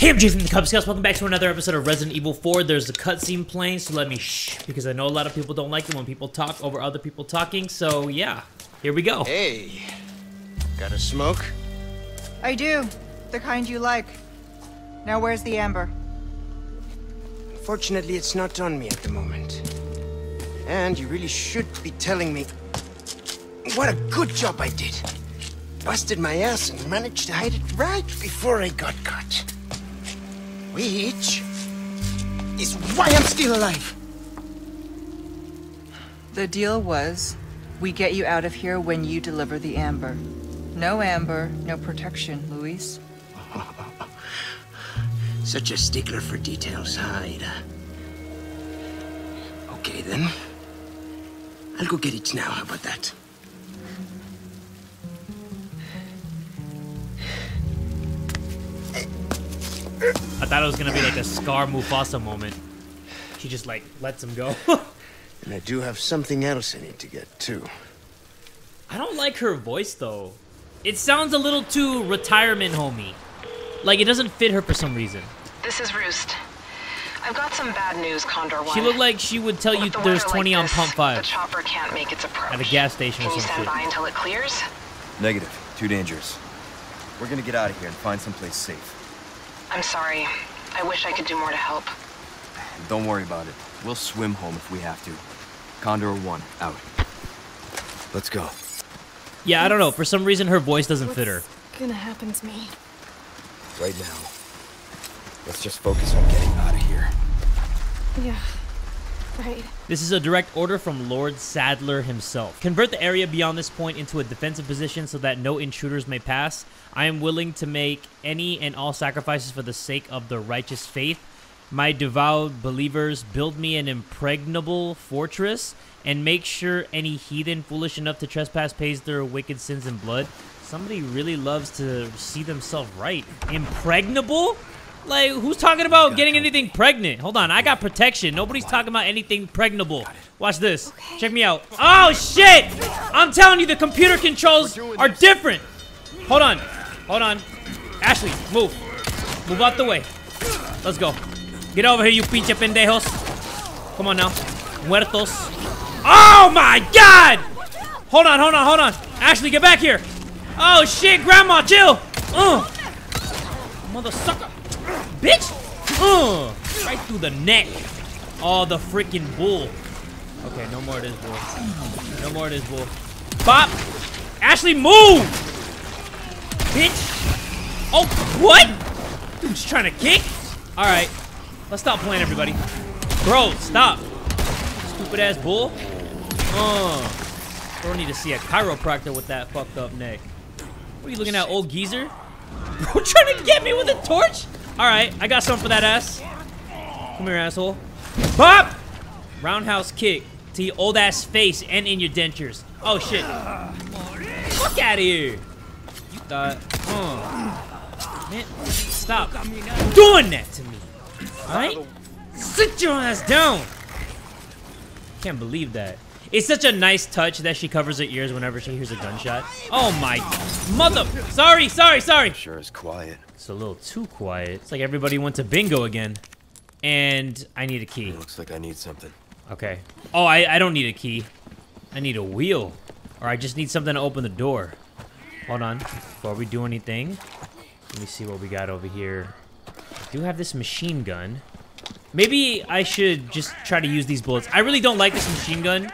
Hey, I'm Jason from the Cub Scouts. Welcome back to another episode of Resident Evil 4. There's a cutscene playing, so let me shh, because I know a lot of people don't like it when people talk over other people talking, so yeah, here we go. Hey, got a smoke? I do. The kind you like. Now where's the amber? Unfortunately, it's not on me at the moment. And you really should be telling me what a good job I did. Busted my ass and managed to hide it right before I got caught. Which is why I'm still alive. The deal was, we get you out of here when you deliver the amber. No amber, no protection, Luis. Such a stickler for details, huh, Ada? Okay then. I'll go get it now, how about that? I thought it was gonna be like a Scar Mufasa moment. She just like lets him go. And I do have something else I need to get too. I don't like her voice though. It sounds a little too retirement homey. Like it doesn't fit her for some reason. This is Roost. I've got some bad news, Condor 1. She looked like she would tell you there's 20 on pump 5. The chopper can't make its approach. At a gas station or something. Can you stand by until it clears? Negative. Too dangerous. We're gonna get out of here and find someplace safe. I'm sorry. I wish I could do more to help. Don't worry about it. We'll swim home if we have to. Condor 1, out. Let's go. Yeah, I don't know. For some reason, her voice doesn't fit her. What's gonna happen to me? Right now, let's just focus on getting out of here. Yeah, right. This is a direct order from Lord Sadler himself. Convert the area beyond this point into a defensive position so that no intruders may pass. I am willing to make any and all sacrifices for the sake of the righteous faith. My devout believers, build me an impregnable fortress and make sure any heathen foolish enough to trespass pays their wicked sins in blood. Somebody really loves to see themselves right. Impregnable? Like, who's talking about getting anything pregnant? Hold on, I got protection. Nobody's talking about anything pregnable. Watch this. Okay. Check me out. Oh, shit! I'm telling you, the computer controls are different. Hold on. Hold on. Ashley, move. Move out the way. Let's go. Get over here, you pinche pendejos. Come on now. Muertos. Oh my god! Hold on, hold on, hold on. Ashley, get back here. Oh shit, grandma, chill. Mother sucker. Bitch. Right through the neck. Oh, the freaking bull. Okay, no more of this bull. No more of this bull. Bop. Ashley, move. Bitch! Oh, what? Dude's trying to kick? Alright. Let's stop playing, everybody. Bro, stop. Stupid-ass bull. Bro, need to see a chiropractor with that fucked-up neck. What are you looking at, old geezer? Bro, trying to get me with a torch? Alright, I got something for that ass. Come here, asshole. Bop! Roundhouse kick to your old-ass face and in your dentures. Oh, shit. Fuck out of here. Man, stop doing that to me. Alright? Sit your ass down. Can't believe that. It's such a nice touch that she covers her ears whenever she hears a gunshot. Oh my mother. Sorry, sorry, sorry. Sure is quiet. It's a little too quiet. It's like everybody went to bingo again. And I need a key. It looks like I need something. Okay. Oh, I don't need a key. I need a wheel. Or I just need something to open the door. Hold on, before we do anything, let me see what we got over here. I do have this machine gun. Maybe I should just try to use these bullets. I really don't like this machine gun.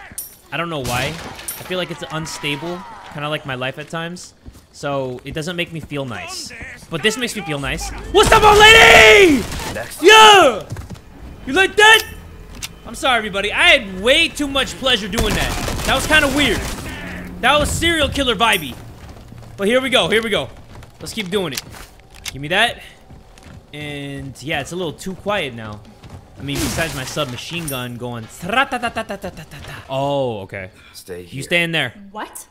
I don't know why. I feel like it's unstable, kind of like my life at times. So it doesn't make me feel nice. But this makes me feel nice. What's up, old lady? Yeah! You like that? I'm sorry, everybody. I had way too much pleasure doing that. That was kind of weird. That was serial killer vibey. But here we go, here we go. Let's keep doing it. Give me that. And yeah, it's a little too quiet now. I mean, besides my submachine gun going... Oh, okay. Stay here. You stay in there. What?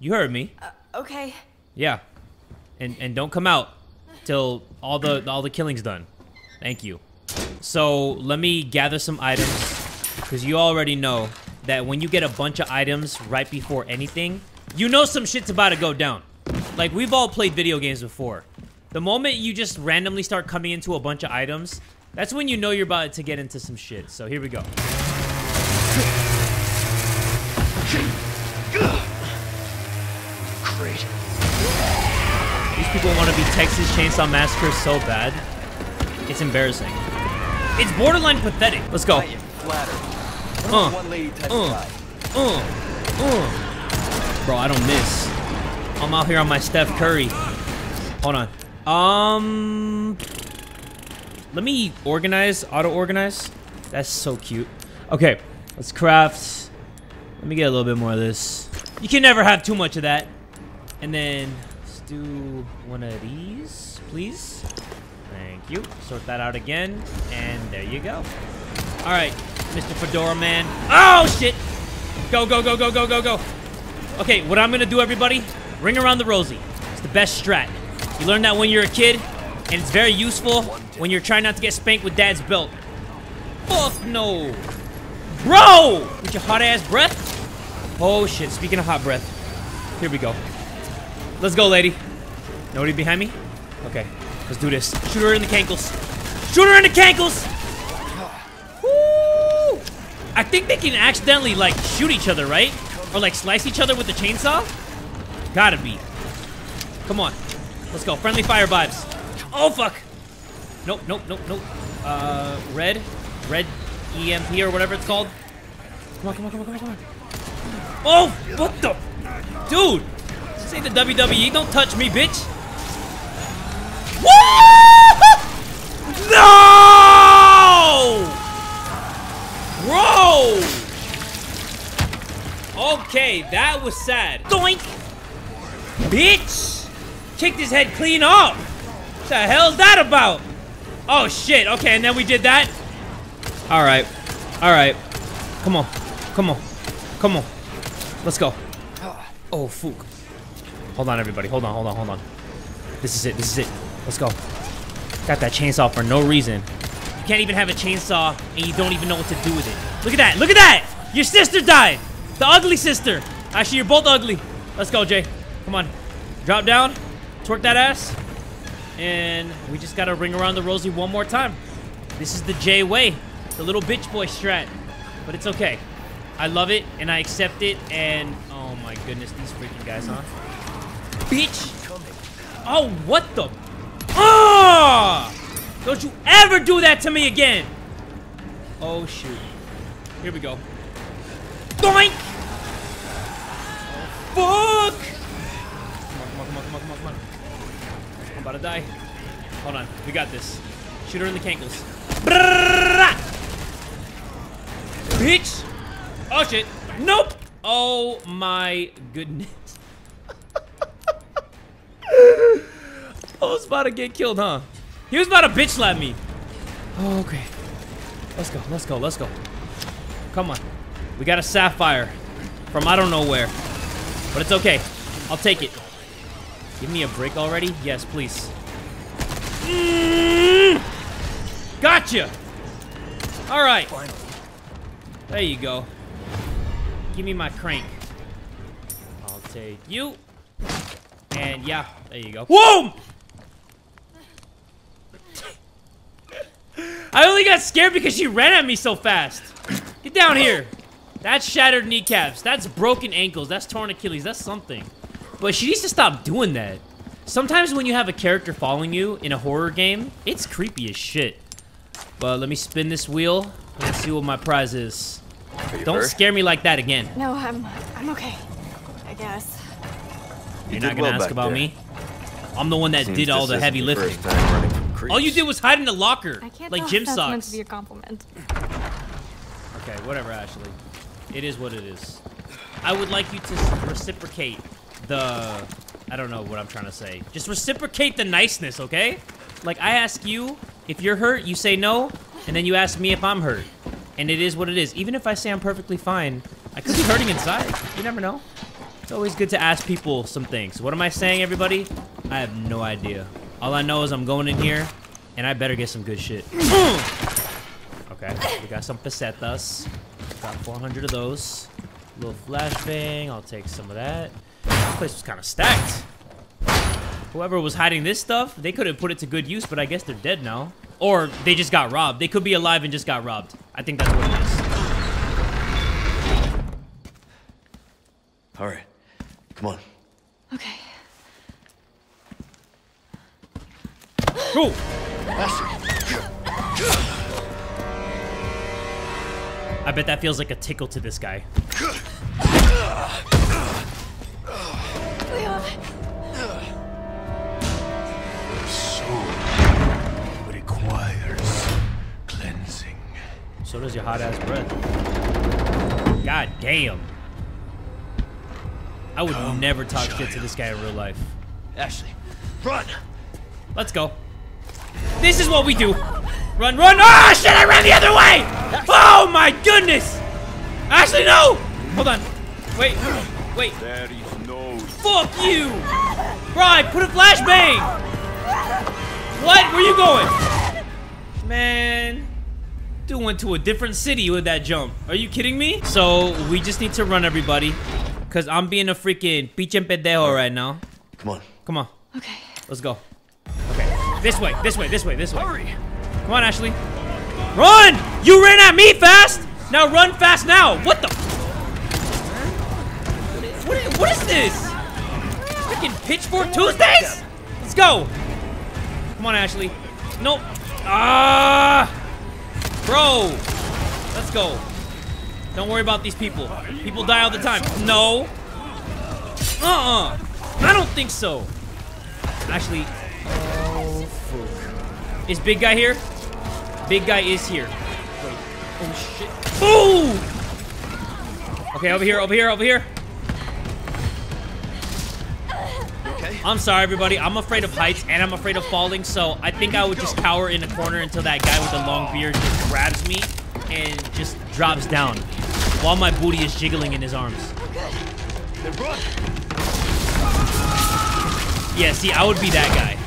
You heard me. Okay. Yeah. And don't come out till all the killing's done. Thank you. So let me gather some items, because you already know that when you get a bunch of items right before anything, you know some shit's about to go down. Like, we've all played video games before. The moment you just randomly start coming into a bunch of items, that's when you know you're about to get into some shit. So here we go. Great. These people want to be Texas Chainsaw Massacre so bad. It's embarrassing. It's borderline pathetic. Let's go. Bro, I don't miss. I'm out here on my Steph Curry. Hold on. Let me organize, auto-organize. That's so cute. Okay, let's craft. Let me get a little bit more of this. You can never have too much of that. And then let's do one of these, please. Thank you. Sort that out again. And there you go. All right, Mr. Fedora Man. Oh, shit. Go, go, go, go, go, go, go. Okay, what I'm going to do, everybody, ring around the Rosie. It's the best strat. You learn that when you're a kid, and it's very useful when you're trying not to get spanked with dad's belt. Fuck no. Bro! With your hot-ass breath? Oh, shit. Speaking of hot breath. Here we go. Let's go, lady. Nobody behind me? Okay. Let's do this. Shoot her in the cankles. Shoot her in the cankles! Woo! I think they can accidentally, like, shoot each other, right? Or, like, slice each other with the chainsaw? Gotta be. Come on. Let's go. Friendly fire vibes. Oh, fuck. Nope, nope, nope, nope. Red. Red EMP or whatever it's called. Come on, come on, come on, come on, come on. Oh, what the? Dude. This ain't the WWE. Don't touch me, bitch. Woo! No! Bro! Okay, that was sad. Doink! Bitch! Kicked his head clean off. What the hell's that about? Oh shit. Okay, and then we did that. All right, all right. Come on, come on, come on. Let's go. Oh fuck. Hold on, everybody. Hold on, hold on, hold on. This is it. This is it. Let's go. Got that chainsaw for no reason. You can't even have a chainsaw and you don't even know what to do with it. Look at that. Look at that. Your sister died. The ugly sister. Actually, you're both ugly. Let's go, Jay. Come on. Drop down. Twerk that ass, and we just gotta ring around the Rosie one more time. This is the J way, the little bitch boy strat, but it's okay. I love it, and I accept it, and oh my goodness, these freaking guys, huh? Bitch! Oh, what the? Oh! Don't you ever do that to me again! Oh, shoot. Here we go. Doink! Fuck! Come on, come on, come on, come on, come on. I'm about to die. Hold on. We got this. Shoot her in the cankles. Bitch! Oh, shit. Nope! Oh, my goodness. I was about to get killed, huh? He was about to bitch slap me. Oh, okay. Let's go, let's go, let's go. Come on. We got a sapphire from I don't know where. But it's okay. I'll take it. Give me a break already? Yes, please. Gotcha! Alright. There you go. Give me my crank. I'll take you. And yeah, there you go. Whoa! I only got scared because she ran at me so fast. Get down here. That's shattered kneecaps. That's broken ankles. That's torn Achilles. That's something. But she needs to stop doing that. Sometimes when you have a character following you in a horror game, it's creepy as shit. But let me spin this wheel and see what my prize is. Don't scare me like that again. No, I'm okay. I guess. You're not gonna ask about me? I'm the one that did all the heavy lifting. All you did was hide in the locker, like gym socks. I can't tell if that's meant to be a compliment. Okay, whatever, Ashley. It is what it is. I would like you to reciprocate. I don't know what I'm trying to say. Just reciprocate the niceness, okay? Like, I ask you if you're hurt, you say no, and then you ask me if I'm hurt. And it is what it is. Even if I say I'm perfectly fine, I could be hurting inside. You never know. It's always good to ask people some things. What am I saying, everybody? I have no idea. All I know is I'm going in here, and I better get some good shit. Okay, we got some pesetas. Got 400 of those. A little flashbang. I'll take some of that. This place was kind of stacked. Whoever was hiding this stuff, they could have put it to good use, but I guess they're dead now. Or they just got robbed. They could be alive and just got robbed. I think that's what it is. All right. Come on. Okay. Go! I bet that feels like a tickle to this guy. Leon. Your soul requires cleansing. So does your hot-ass breath. God damn. I would never talk shit to this guy in real life. Ashley, run! Let's go. This is what we do. Run, run. Ah, shit, I ran the other way. Oh, my goodness. Ashley, no. Hold on. Wait, wait. There is no... Fuck you. Right, put a flashbang. What? Where you going? Man. Dude went to a different city with that jump. Are you kidding me? So, we just need to run, everybody. Because I'm being a freaking pinche pendejo right now. Come on. Come on. Okay. Let's go. Okay. This way, this way, this way, this way. Hurry. Come on, Ashley. Run! You ran at me fast! Now run fast now! What the? What is this? Freaking Pitchfork Tuesdays? Let's go! Come on, Ashley. Nope. Ah! Bro! Let's go. Don't worry about these people. People die all the time. No. Uh-uh. I don't think so. Ashley. Oh, fuck. Is big guy here? Big guy is here. Wait. Oh, shit. Boom! Okay, over here, over here, over here. Okay. I'm sorry, everybody. I'm afraid of heights, and I'm afraid of falling, so I think I would just cower in a corner until that guy with the long beard just grabs me and just drops down while my booty is jiggling in his arms. Yeah, see, I would be that guy.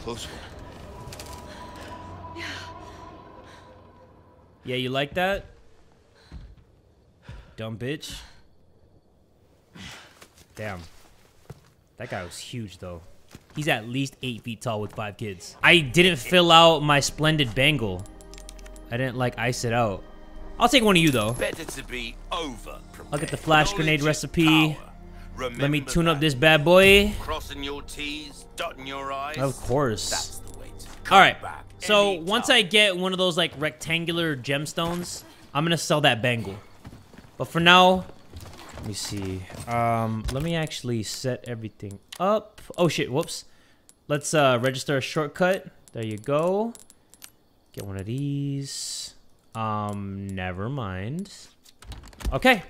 Close one. Yeah, you like that? Dumb bitch. Damn. That guy was huge, though. He's at least 8 feet tall with 5 kids. I didn't fill out my splendid bangle. I didn't, like, ice it out. I'll take one of you, though. Better to be over. Look at the flash grenade recipe. Let me tune up this bad boy. Crossing your T's, dotting your I's. Of course. That's the way to. All right. So once I get one of those like rectangular gemstones, I'm gonna sell that bangle. But for now, let me see. Let me actually set everything up. Oh shit! Whoops. Let's register a shortcut. There you go. Get one of these. Never mind. Okay.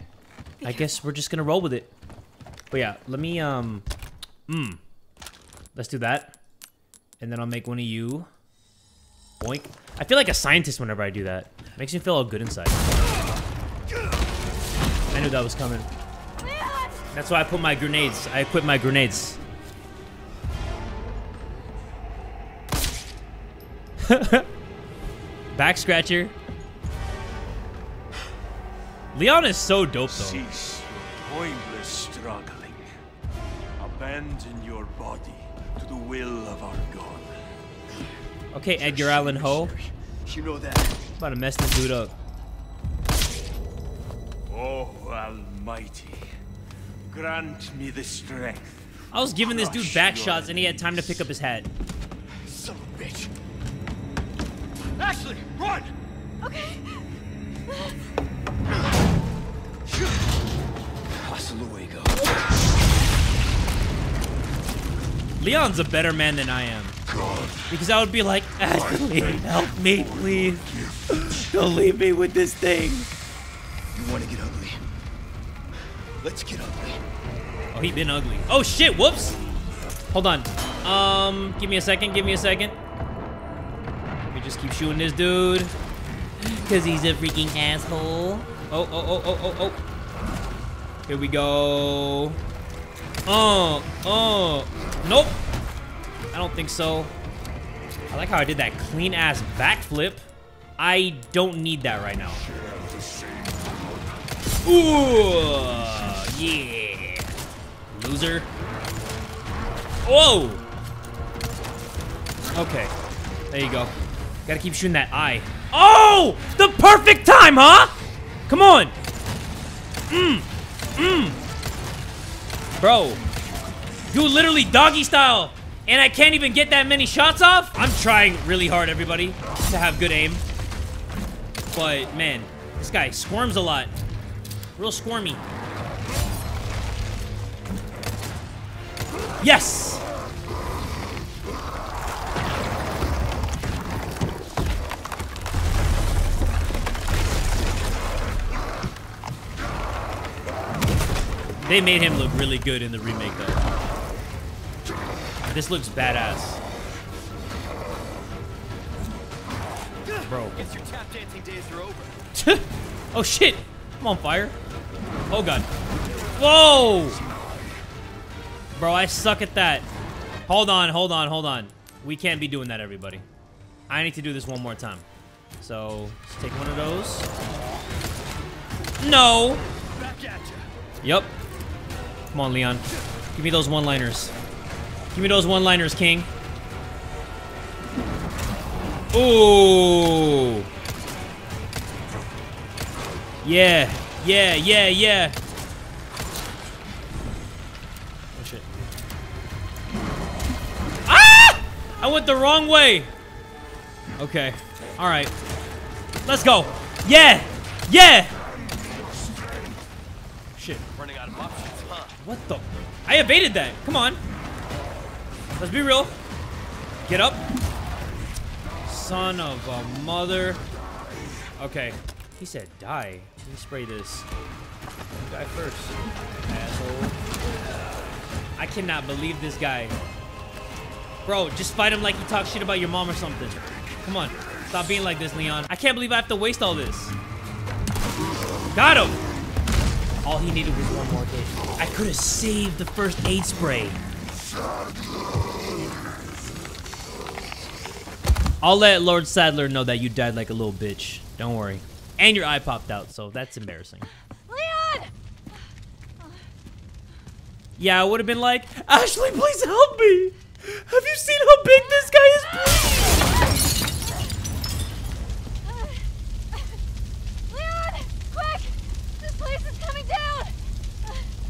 I guess we're just gonna roll with it. But yeah, let me, let's do that. And then I'll make one of you. Boink. I feel like a scientist whenever I do that. Makes me feel all good inside. I knew that was coming. That's why I put my grenades. I equip my grenades. Back scratcher. Leon is so dope, though. Cease your pointless struggle. Abandon your body to the will of our God. Okay, Edgar Allan Poe. You know that. I'm about to mess this dude up. Oh, Almighty. Grant me the strength. I was giving this dude back shots and he had time to pick up his hat. Son of a bitch. Ashley, run! Okay. Hasta luego. Leon's a better man than I am. God. Because I would be like, Ashley, help me, please. Don't leave me with this thing. You want to get ugly? Let's get ugly. Oh, he been ugly. Oh, shit, whoops. Hold on. Give me a second, give me a second. Let me just keep shooting this dude. Because he's a freaking asshole. Oh, oh, oh, oh, oh, oh. Here we go. Nope. I don't think so. I like how I did that clean ass backflip. I don't need that right now. Ooh, yeah. loser. Whoa! Okay. There you go. Gotta keep shooting that eye. Oh! The perfect time, huh? Come on! Bro. You literally doggy style, and I can't even get that many shots off? I'm trying really hard, everybody, to have good aim. But, man, this guy squirms a lot. Real squirmy. Yes! They made him look really good in the remake, though. This looks badass. Bro. Guess your tap dancing days are over. Oh, shit. I'm on fire. Oh, God. Whoa! Bro, I suck at that. Hold on, hold on, hold on. We can't be doing that, everybody. I need to do this one more time. So, let's take one of those. No! Back at you. Yep. Come on, Leon. Give me those one-liners. Give me those one-liners, King. Ooh. Yeah. Yeah, yeah, yeah. Oh, shit. Ah! I went the wrong way. Okay. All right. Let's go. Yeah. Yeah. Shit. Running out of options. What the? I evaded that. Come on. Let's be real. Get up. Son of a mother. Okay. He said die. Let me spray this. Die first. Asshole. I cannot believe this guy. Bro, just fight him like he talks shit about your mom or something. Come on. Stop being like this, Leon. I can't believe I have to waste all this. Got him. All he needed was one more hit. I could have saved the first aid spray. I'll let Lord Sadler know that you died like a little bitch. Don't worry. And your eye popped out, so that's embarrassing. Leon! Yeah, I would have been like, Ashley, please help me! Have you seen how big this guy is, please?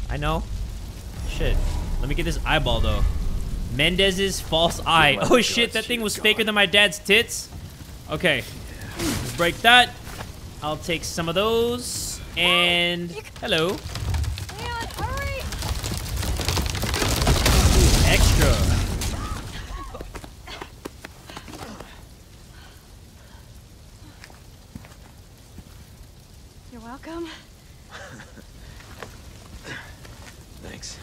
I know. Shit. Let me get this eyeball, though. Mendez's false eye. Oh, shit. That thing was faker than my dad's tits. Okay. Let's break that. I'll take some of those. And... hello. Leon, hurry. Ooh, extra. You're welcome. Thanks.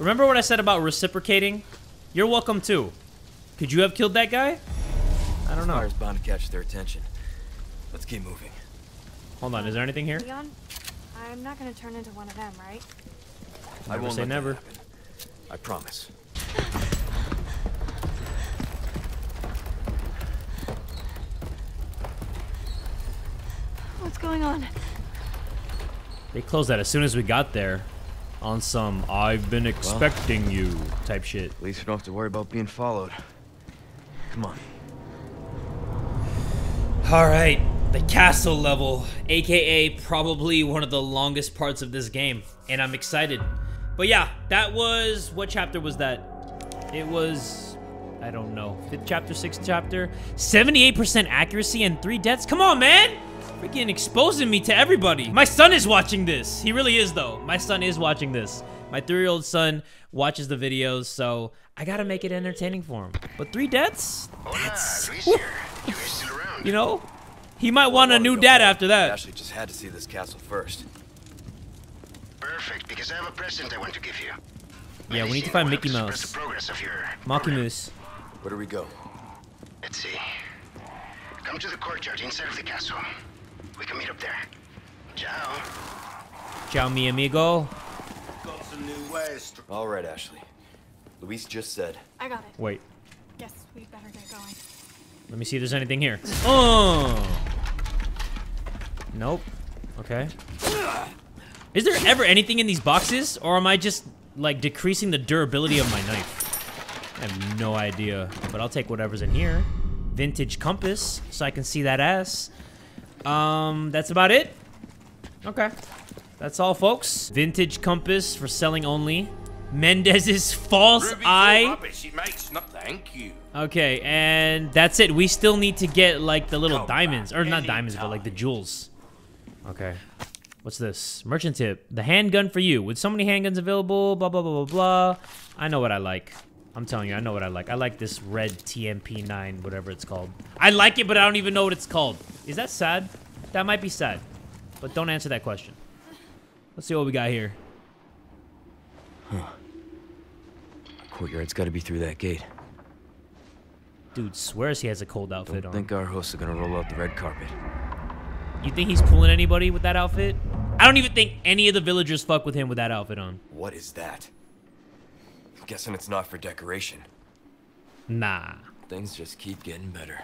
Remember what I said about reciprocating? You're welcome too. Could you have killed that guy? I don't know. Fire's bound to catch their attention. Let's keep moving. Hold on, is there anything here? Leon, I'm not gonna turn into one of them, right? I won't say never. I promise. What's going on? They closed that as soon as we got there. On some, I've been expecting you type shit. At least we don't have to worry about being followed. Come on. Alright, the castle level, aka probably one of the longest parts of this game. And I'm excited. But yeah, that was... what chapter was that? It was... I don't know. 5th chapter, 6th chapter. 78% accuracy and 3 deaths? Come on, man! Freaking exposing me to everybody. My son is watching this. He really is, though. My son is watching this. My 3-year-old son watches the videos, so I gotta make it entertaining for him. But 3 deaths? That's... you know? He might want a new dad after that. I actually just had to see this castle first. Perfect, because I have a present I want to give you. Yeah, we need to find Mickey Mouse. Mocky Moose. Where do we go? Let's see. Come to the courtyard inside of the castle. We can meet up there. Ciao. Ciao, mi amigo. Got some new ways. All right, Ashley. Luis just said. I got it. Wait. Yes, we better get going. Let me see if there's anything here. Oh. Nope. Okay. Is there ever anything in these boxes, or am I just like decreasing the durability of my knife. I have no idea, but I'll take whatever's in here. Vintage compass, so I can see that ass. That's about it. Okay. That's all, folks. Vintage compass for selling only. Mendez's false eye. Thank you. Okay, and that's it. We still need to get like the little diamonds, or not diamonds, but like the jewels. Okay. What's this? Merchant tip. The handgun for you. With so many handguns available, blah, blah, blah, blah, blah. I know what I like. I'm telling you, I know what I like. I like this red TMP-9, whatever it's called. I like it, but I don't even know what it's called. Is that sad? That might be sad, but don't answer that question. Let's see what we got here. Huh. Courtyard's got to be through that gate. Dude swears he has a cold outfit on. I think our hosts are going to roll out the red carpet. You think he's pulling anybody with that outfit? I don't even think any of the villagers fuck with him with that outfit on. What is that? I'm guessing it's not for decoration. Nah. Things just keep getting better.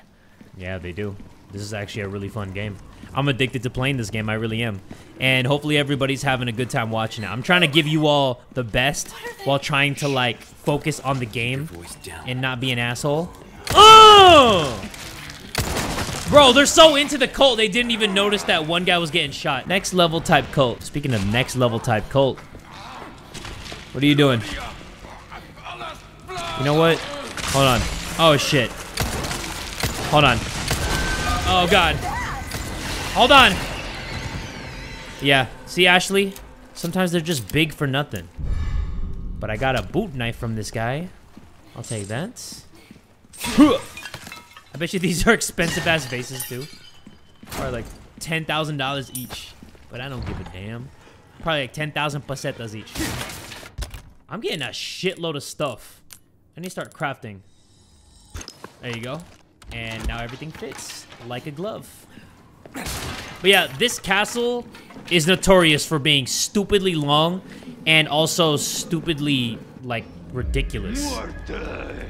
Yeah, they do. This is actually a really fun game. I'm addicted to playing this game. I really am. And hopefully everybody's having a good time watching it. I'm trying to give you all the best while trying to, like, focus on the game and not be an asshole. Oh! Bro, they're so into the cult, they didn't even notice that one guy was getting shot. Next level type cult. Speaking of next level type cult, what are you doing? You know what? Hold on. Oh, shit. Hold on. Oh, God. Hold on. Yeah. See, Ashley? Sometimes they're just big for nothing. But I got a boot knife from this guy. I'll take that. I bet you these are expensive-ass vases, too. Probably like $10,000 each. But I don't give a damn. Probably like 10,000 pesetas each. I'm getting a shitload of stuff. I need to start crafting. There you go. And now everything fits like a glove. But yeah, this castle is notorious for being stupidly long and also stupidly, like, ridiculous. You are dead.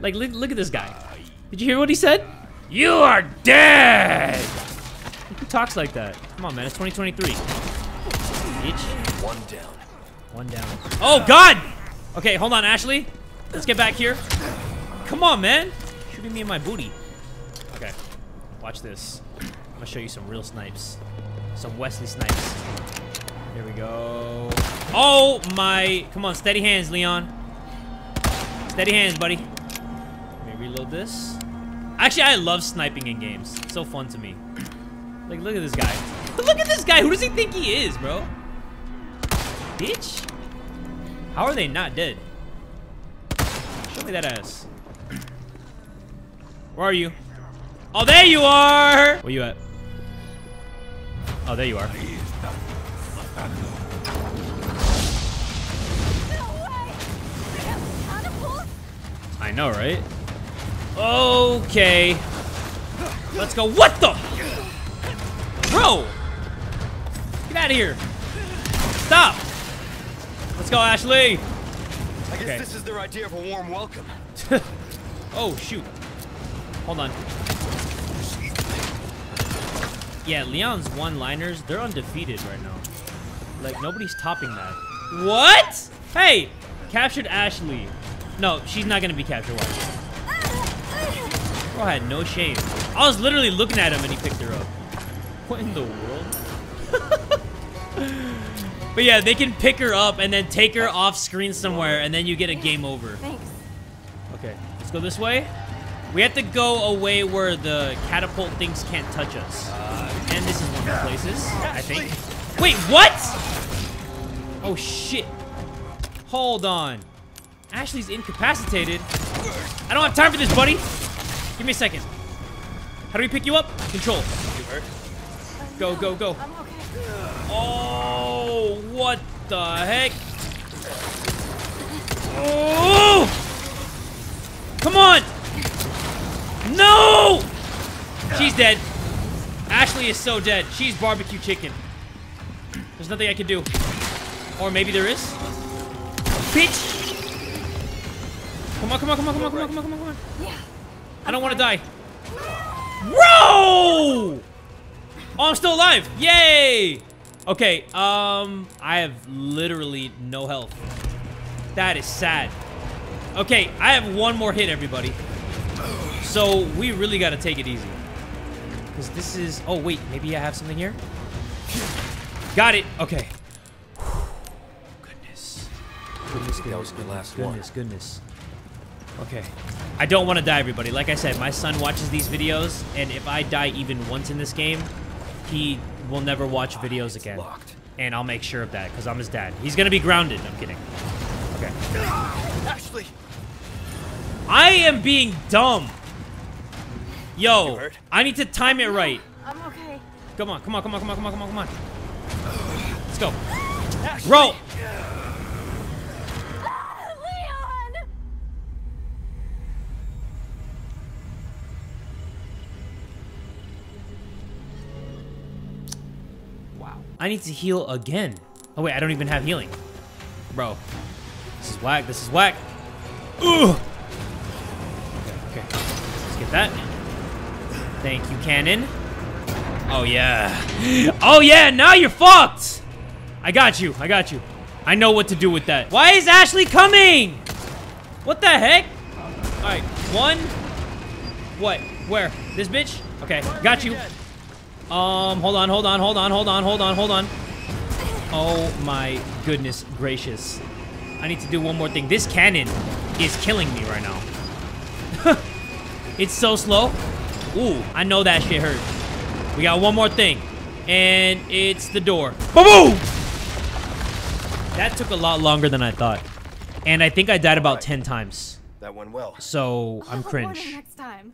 Like, look at this guy. Did you hear what he said? You are dead! Who talks like that? Come on, man. It's 2023. Bitch. One down. One down. Oh, God! Okay, hold on, Ashley. Let's get back here. Come on, man. Shooting me in my booty. Okay, watch this. I'm gonna show you some real snipes. Some Wesley snipes. Here we go. Oh my, come on, steady hands, Leon. Steady hands, buddy. Let me reload this. Actually, I love sniping in games. It's so fun to me. Like, look at this guy. Look at this guy, who does he think he is, bro? Bitch. How are they not dead? Show me that ass. Where are you? Oh, there you are! Where you at? Oh, there you are. I know, right? Okay. Let's go. What the? Bro! Get out of here. Stop! Let's go, Ashley! I guess this is their idea of a warm welcome. Oh, shoot. Hold on. Yeah, Leon's one-liners, they're undefeated right now. Like, nobody's topping that. What? Hey! Captured Ashley. No, she's not gonna be captured. Watch. Bro had no shame. I was literally looking at him and he picked her up. What in the world? But yeah, they can pick her up and then take her off screen somewhere and then you get a game over. Thanks. Okay, let's go this way. We have to go away where the catapult things can't touch us. And this is one of the places, I think. Wait, what? Oh, shit. Hold on. Ashley's incapacitated. I don't have time for this, buddy. Give me a second. How do we pick you up? Control. Go, go, go. Oh, what the heck? Oh! Come on! No! She's dead. Ashley is so dead. She's barbecue chicken. There's nothing I can do. Or maybe there is. Bitch! Come on, come on, come on, come on, come on, come on, come on, come on. I don't want to die. Bro! Oh, I'm still alive. Yay! Okay, I have literally no health. That is sad. Okay, I have one more hit, everybody. So we really got to take it easy. Because this is... Oh, wait. Maybe I have something here? Got it. Okay. Goodness. Goodness, goodness, that was the last one. Goodness, goodness. Okay. I don't want to die, everybody. Like I said, my son watches these videos, and if I die even once in this game, he will never watch videos again. Locked. And I'll make sure of that, because I'm his dad. He's going to be grounded. I'm kidding. Okay. Ashley! I am being dumb. Yo, I need to time it right. I'm okay. Come on, come on, come on, come on, come on, come on, come on. Let's go. Ashley. Bro! Leon! Wow. I need to heal again. Oh, wait, I don't even have healing. Bro. This is whack, this is whack. Ooh! Okay, let's get that. Thank you, cannon. Oh, yeah. Oh, yeah, now you're fucked! I got you, I got you. I know what to do with that. Why is Ashley coming? What the heck? Alright, one. What? Where? This bitch? Okay, got you. Hold on, hold on, hold on, hold on, hold on, hold on. Oh, my goodness gracious. I need to do one more thing. This cannon is killing me right now. It's so slow. Ooh, I know that shit hurt. We got one more thing. And it's the door. Boom! That took a lot longer than I thought. And I think I died about 10 times. That went well. So, I'm cringe. Next time.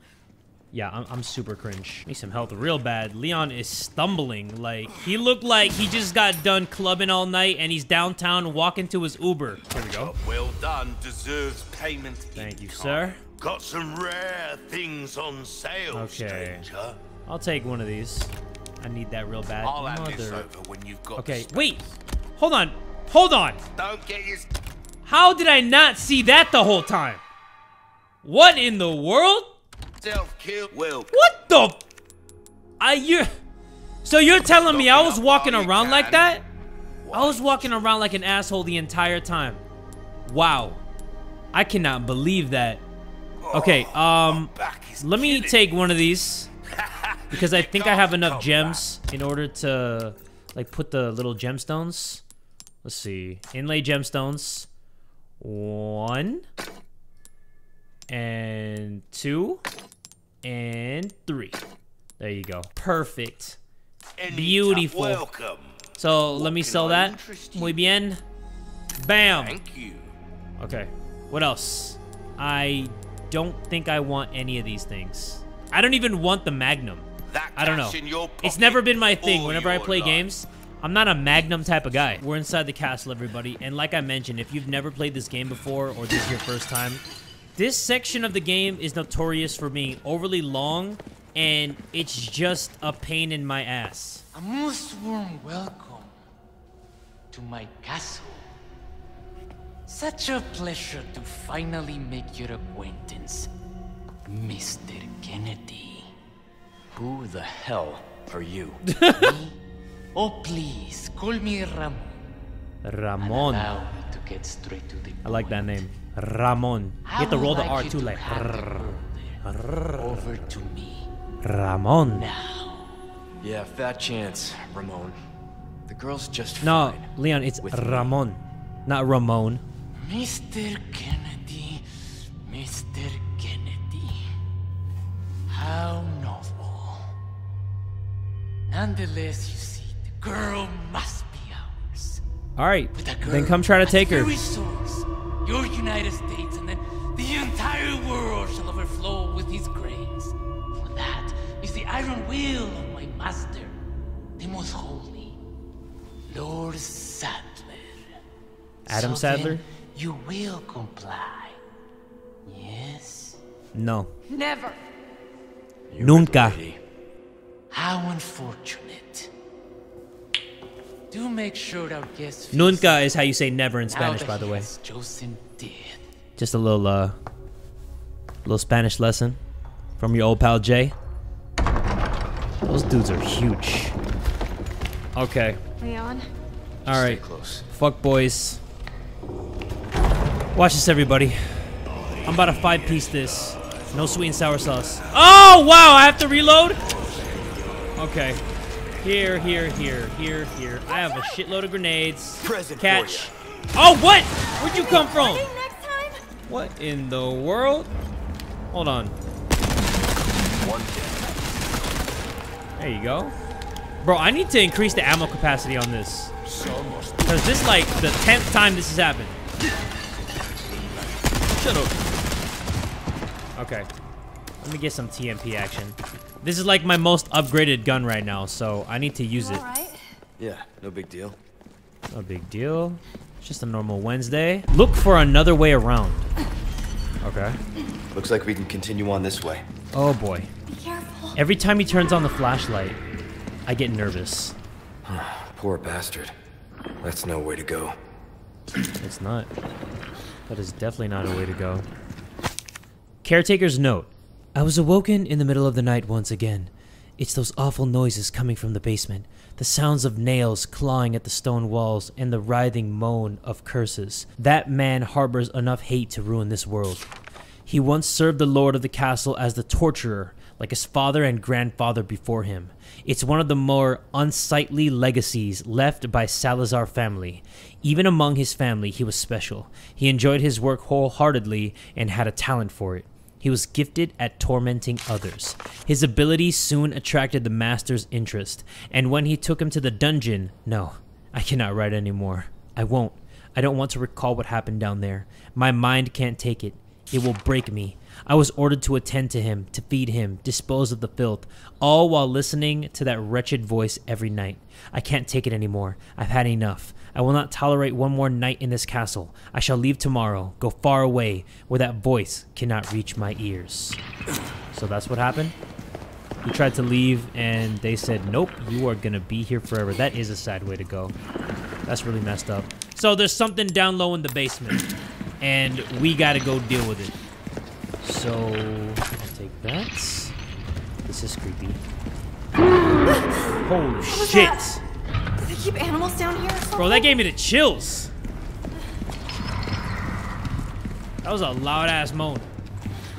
Yeah, I'm super cringe. Need some health real bad. Leon is stumbling. Like, he looked like he just got done clubbing all night and he's downtown walking to his Uber. Here we go. Well done. Deserves payment. Thank you, sir. Got some rare things on sale, okay. Stranger. I'll take one of these. I need that real bad. I'll have this over when you've got okay, wait. Hold on. Hold on. Don't get your... How did I not see that the whole time? What in the world? Self-kill. What the? So you're telling me I was walking around like that? I was walking around like an asshole the entire time. Wow. I cannot believe that. Okay, let me take one of these because I think I have enough gems in order to like put the little gemstones. Let's see. Inlay gemstones. One. And two. And three. There you go. Perfect. Beautiful. Welcome. So let me sell that. Muy bien. Bam. Thank you. Okay. What else? I don't think I want any of these things. I don't even want the Magnum. I don't know. It's never been my thing. Whenever I play games, I'm not a Magnum type of guy. We're inside the castle, everybody. And like I mentioned, if you've never played this game before or this is your first time, this section of the game is notorious for being overly long, and it's just a pain in my ass. A most warm welcome to my castle. Such a pleasure to finally make your acquaintance, Mr. Kennedy. Who the hell are you? Me? Oh, please, call me Ramon. Ramon. And allow me to get straight to the point. I like that name. Ramon. You get to roll the R too, like. Over to me. Ramon. Now. Yeah, fat chance, Ramon. The girl's just fine. No, Leon, it's Ramon, me. Not Ramon. Mr. Kennedy, Mr. Kennedy. How novel. Nonetheless, you see, the girl must be ours. All right, then come try to take her. Your United States and then the entire world shall overflow with his grace. For that is the iron will of my master, the most holy, Lord Sadler. Adam Sadler? You will comply. Yes? No. Never. Nunca. How unfortunate. Do make sure our guests Nunca is how you say never in Spanish, by the way. Just a little Spanish lesson from your old pal Jay. Those dudes are huge. Okay. Leon. All right. Stay close. Fuck boys. Watch this, everybody. I'm about to five-piece this. No sweet and sour sauce. Oh, wow! I have to reload? Okay. Here, here, here, here, here. I have a shitload of grenades. Catch. Oh, what? Where'd you come from? What in the world? Hold on. There you go. Bro, I need to increase the ammo capacity on this. Because this is like the 10th time this has happened. Shut up. Okay. Let me get some TMP action. This is like my most upgraded gun right now, so I need to use it. Yeah, no big deal. No big deal. It's just a normal Wednesday. Look for another way around. Okay. Looks like we can continue on this way. Oh boy. Be careful. Every time he turns on the flashlight, I get nervous. Poor bastard. That's no way to go. It's not. That is definitely not a way to go. Caretaker's note. I was awoken in the middle of the night once again. It's those awful noises coming from the basement. The sounds of nails clawing at the stone walls and the writhing moan of curses. That man harbors enough hate to ruin this world. He once served the lord of the castle as the torturer, like his father and grandfather before him. It's one of the more unsightly legacies left by Salazar family. Even among his family, he was special. He enjoyed his work wholeheartedly and had a talent for it. He was gifted at tormenting others. His ability soon attracted the master's interest, and when he took him to the dungeon... No, I cannot write anymore. I won't. I don't want to recall what happened down there. My mind can't take it. It will break me. I was ordered to attend to him, to feed him, dispose of the filth, all while listening to that wretched voice every night. I can't take it anymore. I've had enough. I will not tolerate one more night in this castle. I shall leave tomorrow, go far away, where that voice cannot reach my ears. So that's what happened? He tried to leave, and they said, nope, you are gonna be here forever. That is a sad way to go. That's really messed up. So there's something down low in the basement, and we gotta go deal with it. So, I'll take that. This is creepy. Holy shit! Do they keep animals down here or something? Bro, that gave me the chills! That was a loud-ass moan.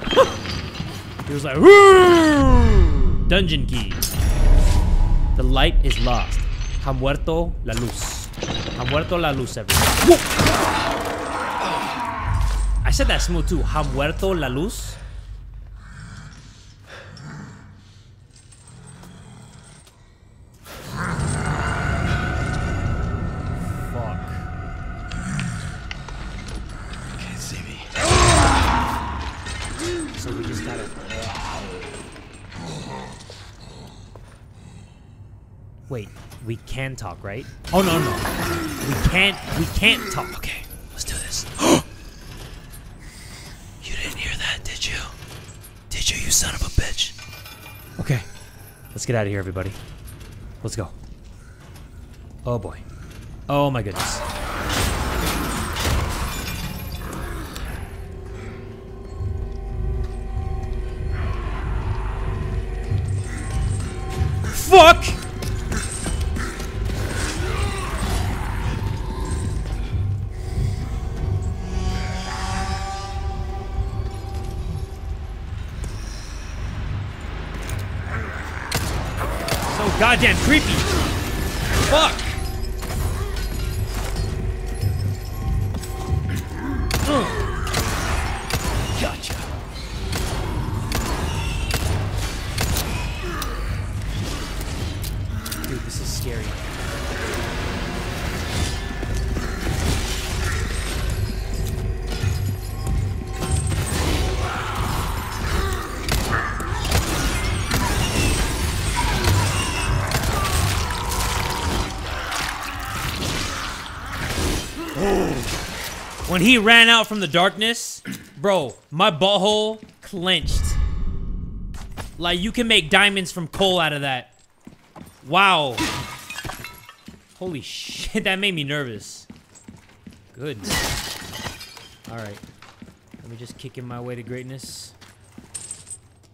It was like, woo! Dungeon key. The light is lost. Ha muerto la luz. Ha muerto la luz, everyone. I said that smooth too. Ha muerto la luz. Fuck. You can't see me. So we just gotta. Wait, we can talk, right? Oh no no. We can't talk. Okay, let's do this. You son of a bitch. Okay. Let's get out of here, everybody. Let's go. Oh, boy. Oh, my goodness. Fuck! Goddamn creepy. Fuck. Gotcha. Dude, this is scary. When he ran out from the darkness, bro, my butthole clenched. Like, you can make diamonds from coal out of that. Wow. Holy shit, that made me nervous. Good. Alright. Let me just kick in my way to greatness.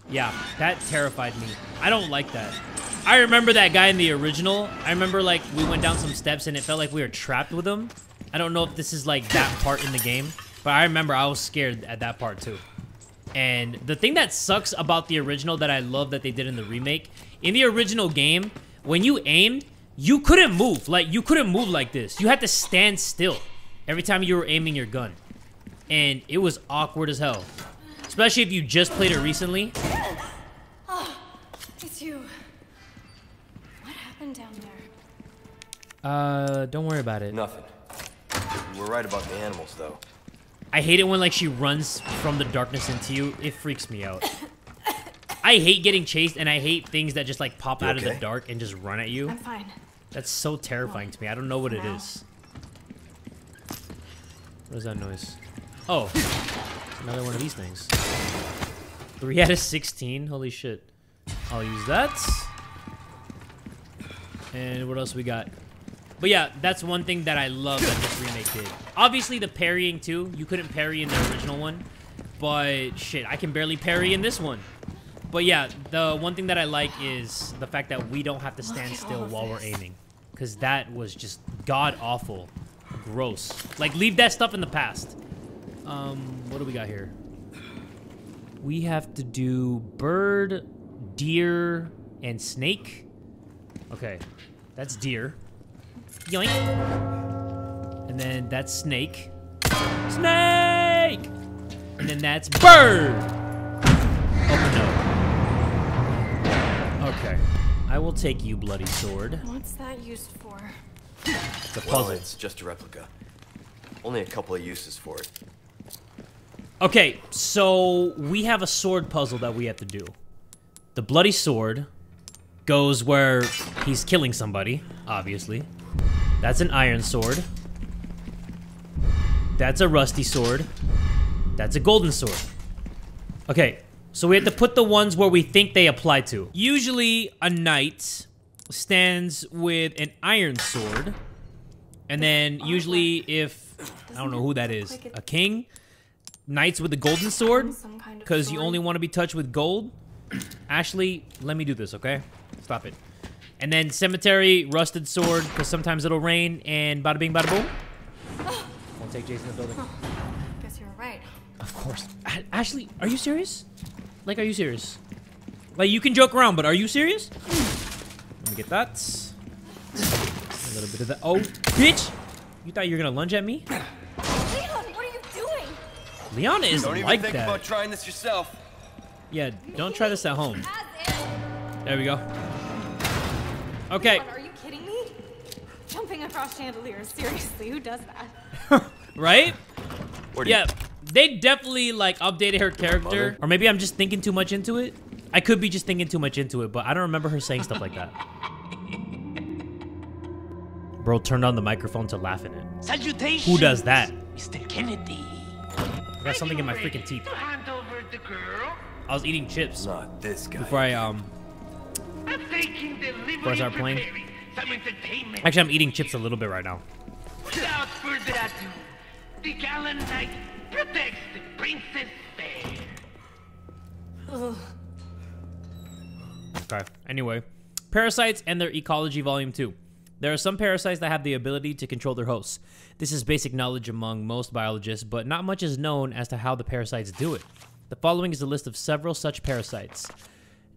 Yeah, that terrified me. I don't like that. I remember that guy in the original. I remember, like, we went down some steps and it felt like we were trapped with him. I don't know if this is like that part in the game. But I remember I was scared at that part too. And the thing that sucks about the original that I love that they did in the remake, in the original game, when you aimed, you couldn't move. Like, you couldn't move like this. You had to stand still every time you were aiming your gun. And it was awkward as hell. Especially if you just played it recently. Oh, it's you. What happened down there? Don't worry about it. Nothing. We're right about the animals, though. I hate it when, like, she runs from the darkness into you. It freaks me out. I hate getting chased, and I hate things that just, like, pop out of the dark and just run at you. I'm fine. That's so terrifying to me. I don't know what it is. What is that noise? Oh. Another one of these things. 3 out of 16. Holy shit. I'll use that. And what else we got? But yeah, that's one thing that I love that this remake did. Obviously, the parrying, too. You couldn't parry in the original one. But, shit, I can barely parry in this one. But yeah, the one thing that I like is the fact that we don't have to stand still while we're aiming. Because that was just god-awful. Gross. Like, leave that stuff in the past. What do we got here? We have to do bird, deer, and snake. Okay, that's deer. Yoink. And then that's snake. Snake! And then that's bird! Oh, no. Okay. I will take you, bloody sword. What's that used for? The puzzle. Well, it's just a replica. Only a couple of uses for it. Okay, so we have a sword puzzle that we have to do. The bloody sword goes where he's killing somebody, obviously. That's an iron sword. That's a rusty sword. That's a golden sword. Okay, so we have to put the ones where we think they apply to. Usually, a knight stands with an iron sword. And then, usually, if... I don't know who that is. A king? Knights with a golden sword? Because you only want to be touched with gold? Ashley, let me do this, okay? Stop it. And then cemetery, rusted sword, because sometimes it'll rain, and bada bing, bada boom. Won't take Jason in the building. Oh, I guess you're right. Of course. Ashley, are you serious? Like, are you serious? Like, you can joke around, but are you serious? Let me get that. A little bit of that. Oh, bitch! You thought you were gonna lunge at me? Leon, what are you doing? Leon is like that. Don't even think about trying this yourself. Yeah, don't try this at home. There we go. Okay. Leon, are you kidding me? Jumping across chandeliers, seriously, who does that? Right? Yeah, they definitely like updated her character. Or maybe I'm just thinking too much into it. I could be just thinking too much into it, but I don't remember her saying stuff like that. Bro turned on the microphone to laugh in it. Salutations, who does that? Mr. Kennedy. I got something in my freaking teeth. I was eating chips. Not this guy. Before I before I start playing. Actually, I'm eating chips a little bit right now. Without further ado, the gallant knight protects the princess fair. Ugh. Okay. Anyway, parasites and their ecology, volume 2. There are some parasites that have the ability to control their hosts. This is basic knowledge among most biologists, but not much is known as to how the parasites do it. The following is a list of several such parasites.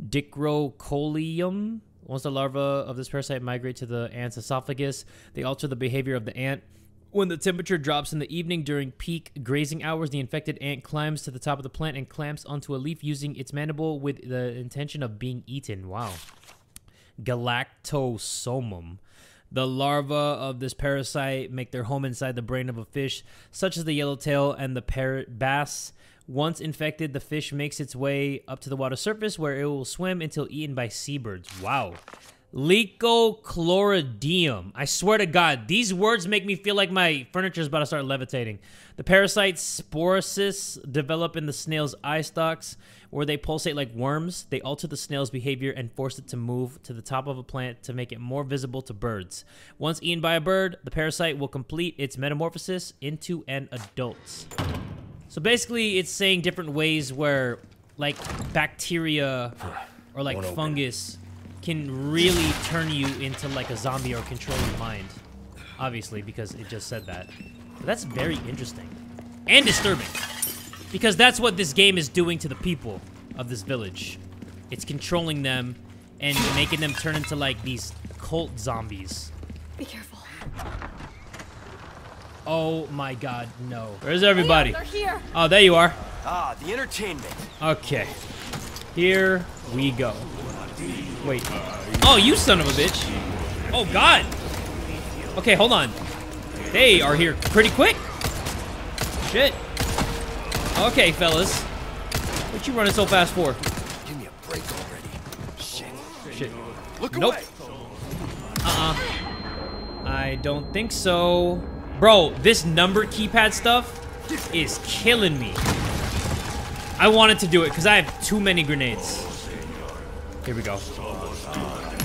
Dicrocolium. Once the larvae of this parasite migrate to the ant's esophagus, they alter the behavior of the ant. When the temperature drops in the evening during peak grazing hours, the infected ant climbs to the top of the plant and clamps onto a leaf using its mandible with the intention of being eaten. Wow. Galactosomum. The larvae of this parasite make their home inside the brain of a fish, such as the yellowtail and the bass. Once infected, the fish makes its way up to the water surface where it will swim until eaten by seabirds. Wow. Leucochloridium. I swear to God, these words make me feel like my furniture is about to start levitating. The parasite sporocysts develop in the snail's eye stalks where they pulsate like worms. They alter the snail's behavior and force it to move to the top of a plant to make it more visible to birds. Once eaten by a bird, the parasite will complete its metamorphosis into an adult. So basically, it's saying different ways where, like, bacteria or, like, fungus can really turn you into, like, a zombie or control your mind. Obviously, because it just said that. But that's very interesting. and disturbing. Because that's what this game is doing to the people of this village. It's controlling them and making them turn into, like, these cult zombies. Be careful. Oh my god, no. Where's everybody? Leon, they're here. Oh, there you are. Ah, the entertainment. Okay. Here we go. Wait. Oh, you son of a bitch. Oh god. Okay, hold on. They are here pretty quick. Shit. Okay, fellas. What you running so fast for? Give me a break already. Shit. Shit. Look nope. Away. I don't think so. Bro, this number keypad stuff is killing me. I wanted to do it because I have too many grenades. Here we go.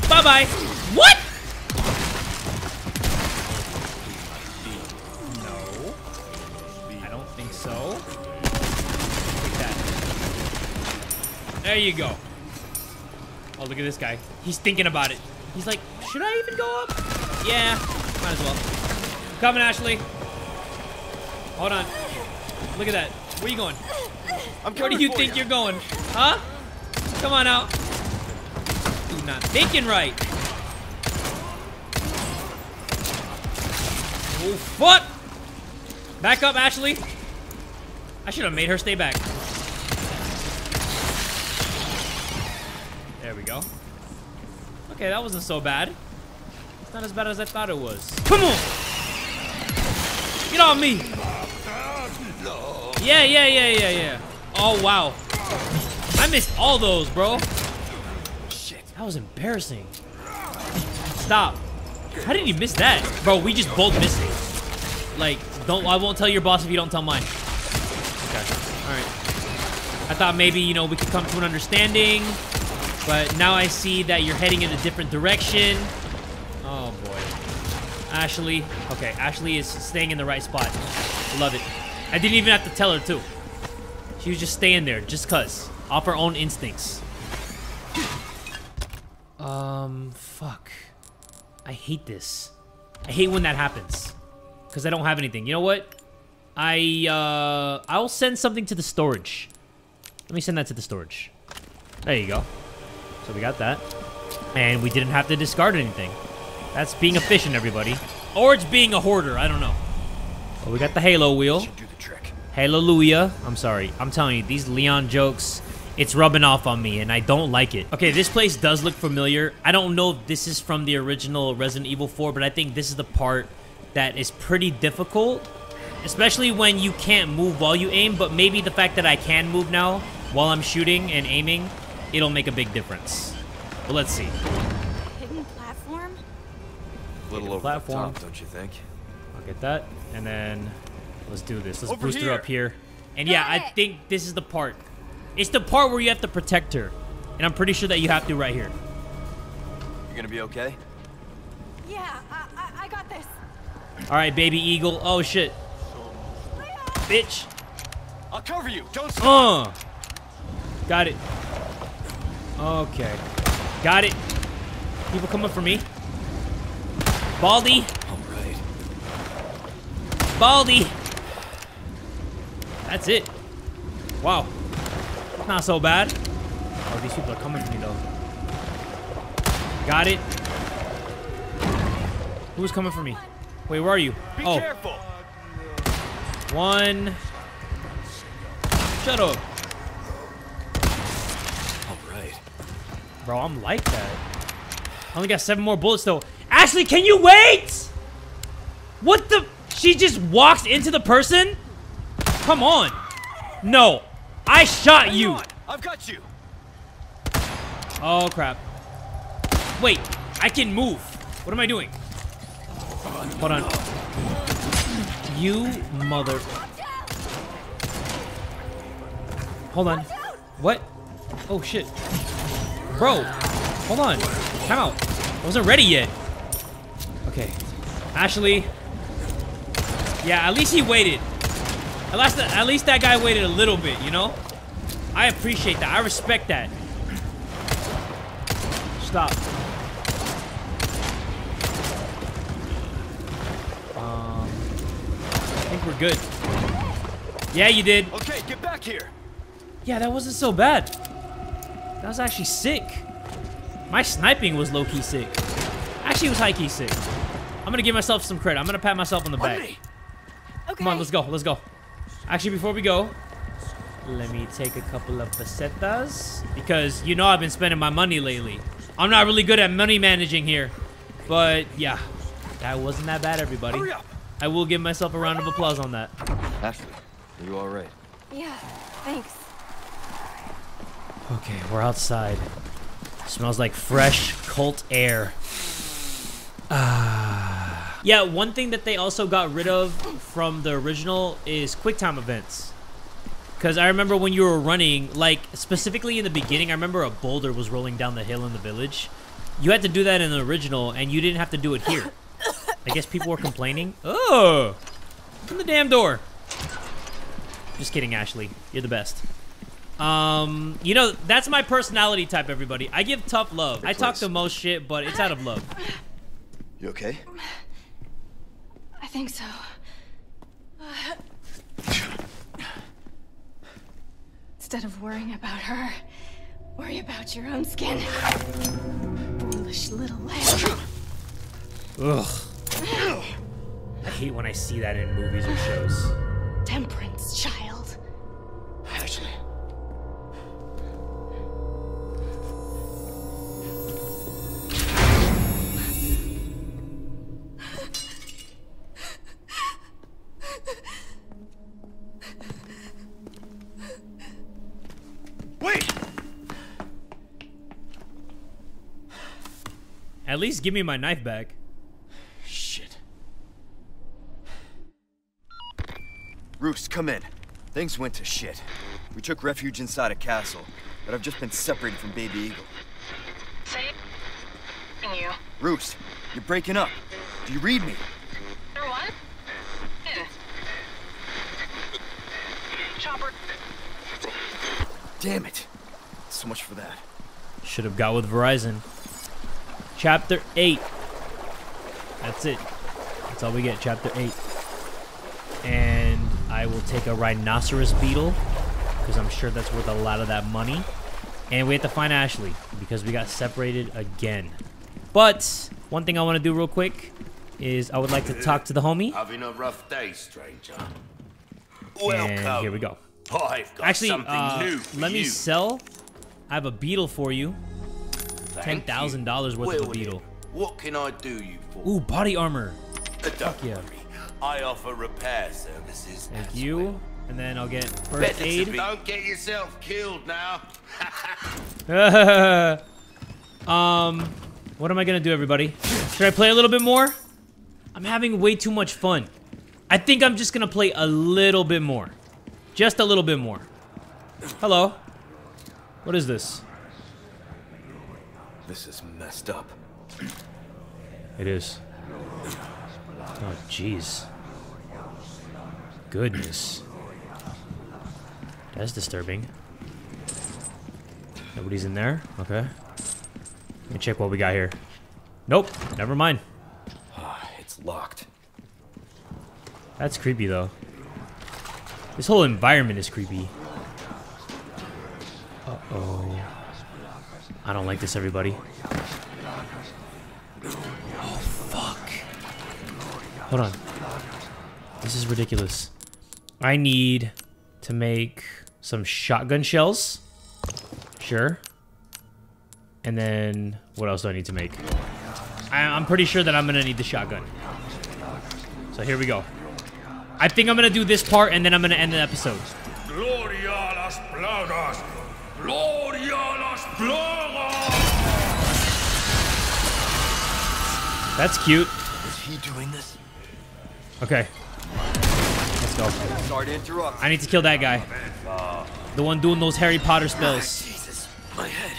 Bye-bye. What? No. I don't think so. Take that. There you go. Oh, look at this guy. He's thinking about it. He's like, should I even go up? Yeah, might as well. Coming, Ashley. Hold on. Look at that. Where you going? I'm coming. Where do you think you're going? Huh? Come on out. You're not thinking right. Oh, fuck. Back up, Ashley. I should have made her stay back. There we go. Okay, that wasn't so bad. It's not as bad as I thought it was. Come on. Get on me! Yeah. Oh, wow. I missed all those, bro. Shit, that was embarrassing. Stop. How did you miss that? Bro, we just both missed it. Like, don't, I won't tell your boss if you don't tell mine. Okay, all right. I thought maybe, you know, we could come to an understanding, but now I see that you're heading in a different direction. Oh, boy. Ashley. Okay, Ashley is staying in the right spot. Love it. I didn't even have to tell her, too. She was just staying there, just cuz. Off her own instincts. Fuck. I hate this. I hate when that happens. Because I don't have anything. You know what? I'll send something to the storage. Let me send that to the storage. There you go. So we got that. And we didn't have to discard anything. That's being efficient, everybody. Or it's being a hoarder. I don't know. Well, we got the Halo wheel. Should do the trick. Hallelujah. I'm sorry. I'm telling you, these Leon jokes, it's rubbing off on me, and I don't like it. Okay, this place does look familiar. I don't know if this is from the original Resident Evil 4, but I think this is the part that is pretty difficult, especially when you can't move while you aim, but maybe the fact that I can move now while I'm shooting and aiming, it'll make a big difference. But let's see. A little over platform. The top, don't you think? I'll get that, and then let's do this. Let's boost her up here. And yeah, I think this is the part. It's the part where you have to protect her, and I'm pretty sure that you have to right here. You're gonna be okay? Yeah, I got this. All right, baby eagle. Oh shit, bitch! I'll cover you. Don't stop. Got it. Okay, got it. People coming for me. Baldy. All right. Baldy. That's it. Wow. Not so bad. Oh, these people are coming for me, though. Got it. Who's coming for me? Wait, where are you? Oh. Be careful. One. Shut up. All right. Bro, I'm like that. I only got 7 more bullets, though. Ashley, can you wait? What the? She just walks into the person? Come on. No. I shot you. I've got you. Oh, crap. Wait. I can move. What am I doing? Hold on. You mother... Hold on. What? Oh, shit. Bro. Hold on. Time out. I wasn't ready yet. Okay, Ashley. Yeah, at least he waited. At least that guy waited a little bit, you know? I appreciate that. I respect that. Stop. I think we're good. Yeah, you did. Okay, get back here. Yeah, that wasn't so bad. That was actually sick. My sniping was low-key sick. Actually, it was high-key sick. I'm gonna give myself some credit. I'm gonna pat myself on the back. Okay. Come on, let's go. Let's go. Actually, before we go, let me take a couple of pesetas. Because, you know, I've been spending my money lately. I'm not really good at money managing here. But, yeah. That wasn't that bad, everybody. I will give myself a round of applause on that. Ashley, are you all right? Yeah, thanks. Okay, we're outside. Smells like fresh cult air. Yeah, one thing that they also got rid of from the original is quick time events. Because I remember when you were running, like, specifically in the beginning, I remember a boulder was rolling down the hill in the village. You had to do that in the original, and you didn't have to do it here. I guess people were complaining. Oh! Open the damn door! Just kidding, Ashley. You're the best. You know, that's my personality type, everybody. I give tough love. I talk the most shit, but it's out of love. You okay? I think so. Instead of worrying about her, worry about your own skin. Foolish little lamb. Ugh. I hate when I see that in movies or shows. Temperance, child. Ashley. At least give me my knife back. Shit. Roost, come in. Things went to shit. We took refuge inside a castle, but I've just been separated from Baby Eagle. Saving you. Roost, you're breaking up. Do you read me? What? Chopper. Damn it. So much for that. Should have got with Verizon. Chapter 8. That's it. That's all we get. Chapter 8. And I will take a rhinoceros beetle, because I'm sure that's worth a lot of that money. And we have to find Ashley, because we got separated again. But one thing I want to do real quick is I would like to talk to the homie. Having a rough day, stranger. Welcome. And here we go. I've got Actually, let me sell. I have a beetle for you. $10,000 worth of a beetle. What can I do you for? Ooh, body armor. Fuck yeah. I offer repair services. Thank you. Well. And then I'll get first aid. Don't get yourself killed now. What am I gonna do, everybody? Should I play a little bit more? I'm having way too much fun. I think I'm just gonna play a little bit more. Just a little bit more. Hello. What is this? This is messed up. It is. Oh, jeez. Goodness. That's disturbing. Nobody's in there? Okay. Let me check what we got here. Nope. Never mind. It's locked. That's creepy, though. This whole environment is creepy. Uh-oh. I don't like this, everybody. Oh, fuck. Hold on. This is ridiculous. I need to make some shotgun shells. Sure. And then, what else do I need to make? I'm pretty sure that I'm gonna need the shotgun. So here we go. I think I'm gonna do this part, and then I'm gonna end the episode. Gloria a las Plagas! Gloria a las Plagas! That's cute. Is he doing this? Okay. Let's go. Sorry to interrupt. I need to kill that guy. The one doing those Harry Potter spells. Jesus, my head.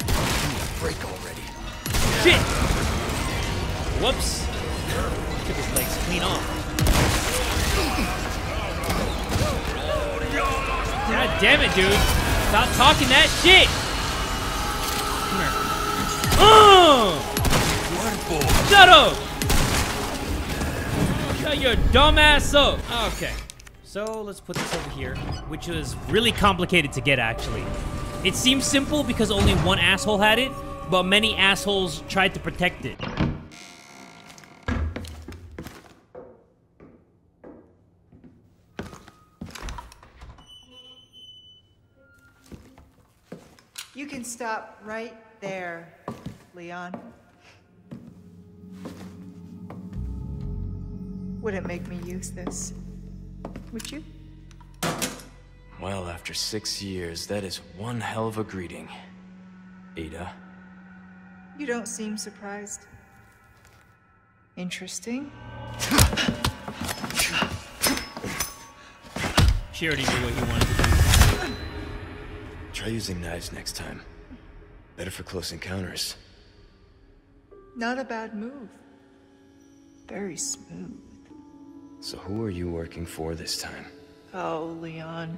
I need a break already. Shit! Whoops. Get his legs clean off. God damn it, dude. Stop talking that shit! Come here. Shut up! Shut your dumb ass up! Okay. So let's put this over here, which was really complicated to get, actually. It seems simple because only one asshole had it, but many assholes tried to protect it. You can stop right there, Leon. Wouldn't make me use this, would you? Well, after 6 years, that is one hell of a greeting, Ada. You don't seem surprised. Interesting. She already knew what you wanted to do. Try using knives next time. Better for close encounters. Not a bad move. Very smooth. So who are you working for this time? Oh, Leon.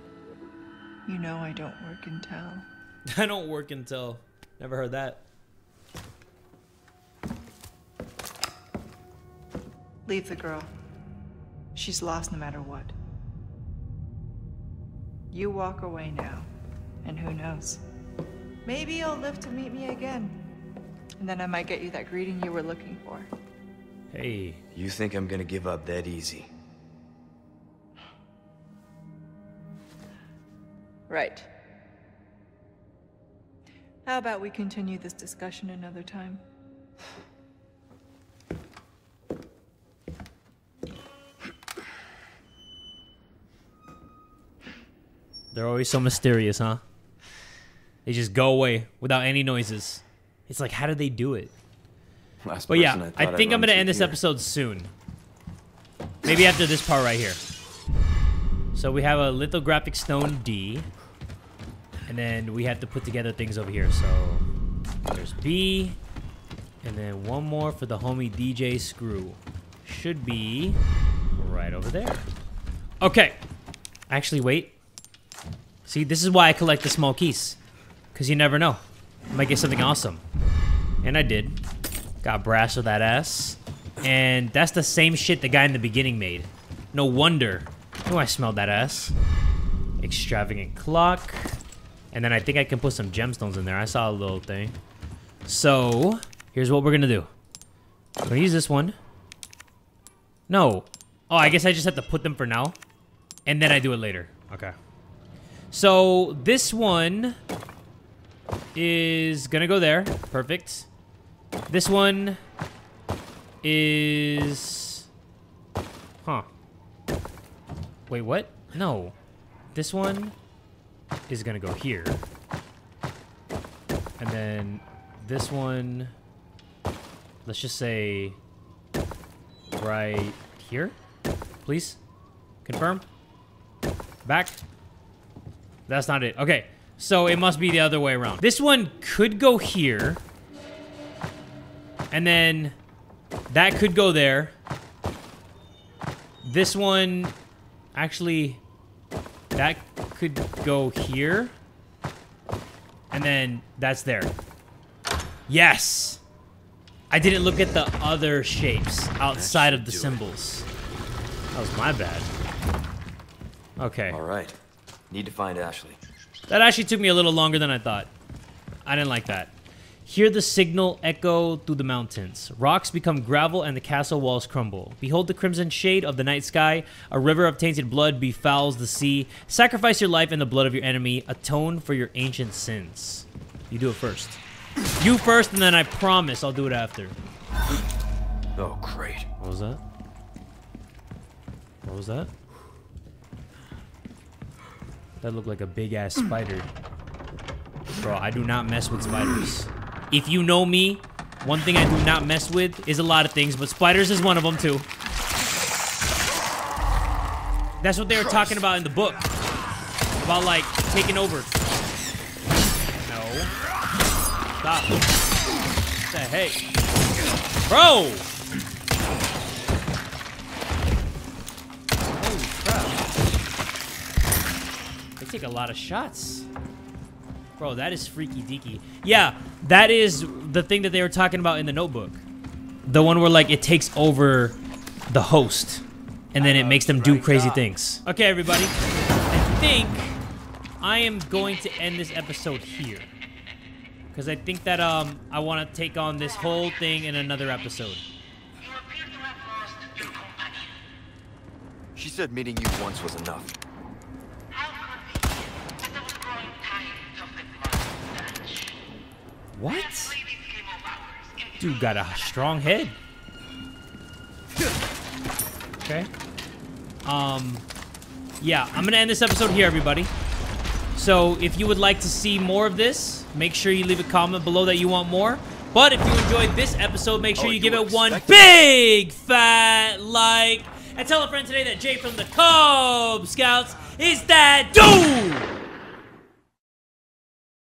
You know I don't work in town. I don't work in town. Never heard that. Leave the girl. She's lost no matter what. You walk away now, and who knows? Maybe you'll live to meet me again. And then I might get you that greeting you were looking for. Hey. You think I'm gonna give up that easy? Right. How about we continue this discussion another time? They're always so mysterious, huh? They just go away without any noises. It's like, how do they do it? But yeah, I think I'm gonna end this episode soon. Maybe after this part right here. So we have a lithographic stone D. And then we have to put together things over here. So there's B. And then one more for the homie DJ Screw. Should be right over there. Okay. Actually, wait. See, this is why I collect the small keys. Because you never know. I might get something awesome. And I did. Got brass with that ass. And that's the same shit the guy in the beginning made. No wonder. Oh, I smelled that ass. Extravagant clock. And then I think I can put some gemstones in there. I saw a little thing. So, here's what we're gonna do. I'm gonna use this one. No. Oh, I guess I just have to put them for now. And then I do it later. Okay. So, this one is gonna go there. Perfect. This one is... Huh. Wait, what? No. This one is gonna go here. And then this one... Let's just say... Right here? Please? Confirm? Back? That's not it. Okay. So it must be the other way around. This one could go here. And then that could go there. This one, actually, that could go here. And then that's there. Yes! I didn't look at the other shapes outside of the symbols. That was my bad. Okay. All right. Need to find Ashley. That actually took me a little longer than I thought. I didn't like that. Hear the signal echo through the mountains. Rocks become gravel and the castle walls crumble. Behold the crimson shade of the night sky. A river of tainted blood befouls the sea. Sacrifice your life in the blood of your enemy. Atone for your ancient sins. You do it first. You first, and then I promise I'll do it after. Oh, great. What was that? What was that? That looked like a big-ass spider. Bro, I do not mess with spiders. If you know me, one thing I do not mess with is a lot of things, but spiders is one of them too. That's what they were talking about in the book. About, like, taking over. No. Stop. What the heck? Bro! Holy crap. They take a lot of shots. Bro, that is freaky deaky. Yeah, that is the thing that they were talking about in the Notebook. The one where, like, it takes over the host. And then it makes them do crazy things. Okay, everybody. I think I am going to end this episode here. Because I think that I want to take on this whole thing in another episode. You appear to have lost your companion. She said meeting you once was enough. What? Dude got a strong head. Okay. Yeah, I'm gonna end this episode here, everybody. So if you would like to see more of this, make sure you leave a comment below that you want more. But if you enjoyed this episode, make sure you give it one big fat like. And tell a friend today that Jay from the Cub Scouts is that dude!